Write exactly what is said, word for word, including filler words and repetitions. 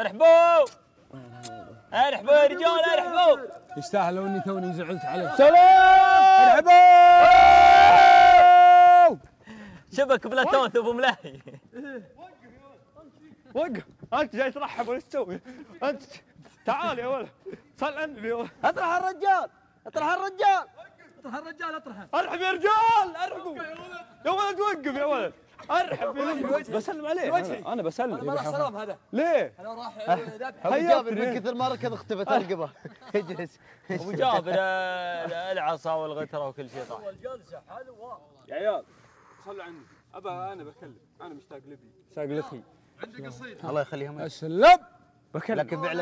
ارحبوا ارحبوا يا رجال ارحبوا. يستاهلوا اني توني زعلت عليك. سلام ارحبوا. شبك بلاتوث ابو ملهي. وقف انت جاي ترحب ولا ايش تسوي؟ انت تعال يا ولد صل عندي. اطرح الرجال اطرح الرجال اطرح الرجال اطرحه. ارحب يا رجال ارحبوا يا ولد. وقف يا ولد ارحب يا. بسلم عليه انا, أنا بسلم. انا ما راح سلام هذا ليه؟ انا راح ذبح ابو جابر من كثر ما ركض اختفت ارقبه. اجلس ابو جابر العصا والغتره وكل شيء. طاح اول جلسه حلوه يا عيال. صلوا عني ابا انا بكلم. انا مشتاق لبي مشتاق لخي. عندي قصيده الله يخليهم. اسلم بكلم لكن فعلا.